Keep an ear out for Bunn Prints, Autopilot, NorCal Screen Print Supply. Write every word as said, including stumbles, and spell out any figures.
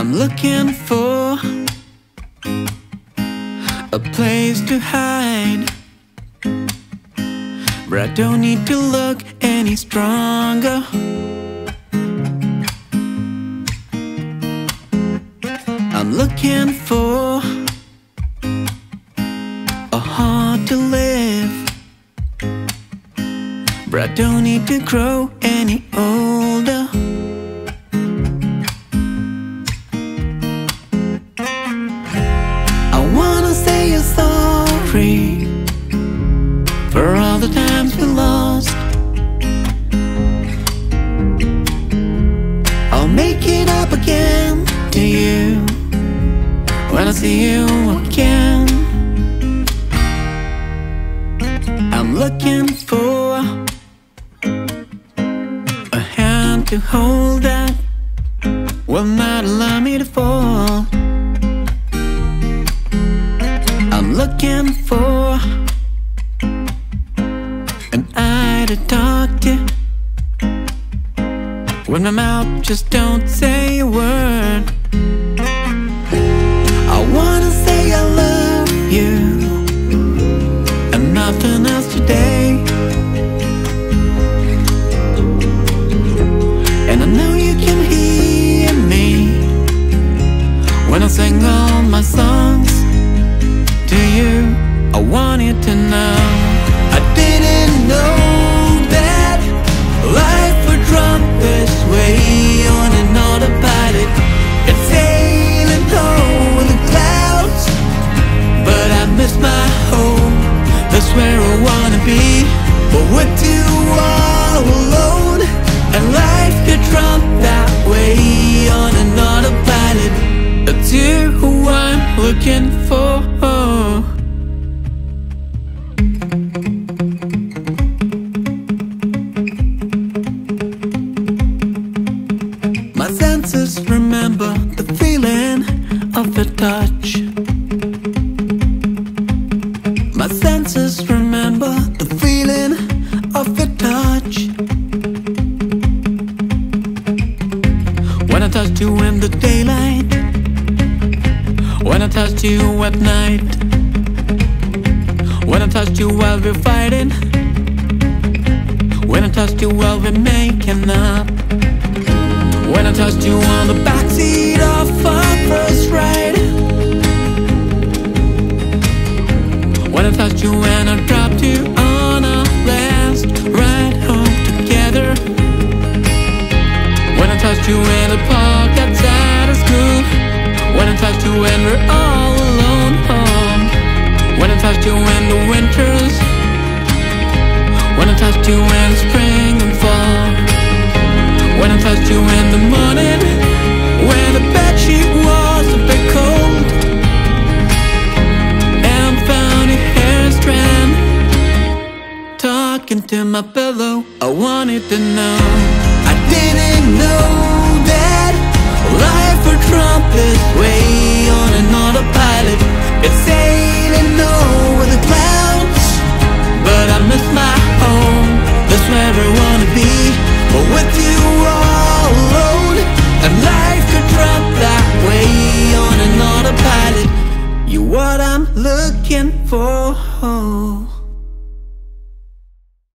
I'm looking for a place to hide, but I don't need to look any stronger. I'm looking for a heart to live, but I don't need to grow any older. I wanna say you're sorry for all the times we lost. I'll make it up again to you when I see you again. I'm looking for a hand to hold that will not allow me to fall. I'm looking for an eye to talk to when my mouth just don't say a word. I wanna say I love you, nothing else today. And I know you can hear me when I sing all my songs to you. I want you to know I didn't know that life would run this way on an autopilot. It's sailing over the clouds, but I miss my home. That's where I wanna be, but we're too all alone, and life could drop that way on an autopilot. That's you who I'm looking for. My senses remember the feeling of the touch. My senses remember the feeling of your touch. When I touched you in the daylight, when I touched you at night, when I touched you while we're fighting, when I touched you while we're making up, when I touched you on the backseat of our first ride, when I touched you and I dropped you on our last ride home together, when I touched you in the park outside of school, when I touched you when we're all alone home, when I touched you in the winters, when I touched you in spring and fall, when I touched you in the morning when the bedsheet was a bit cold, talking to my pillow. I wanted to know I didn't know that life would trump this way on an autopilot. It's sailing over the clouds, but I miss my home.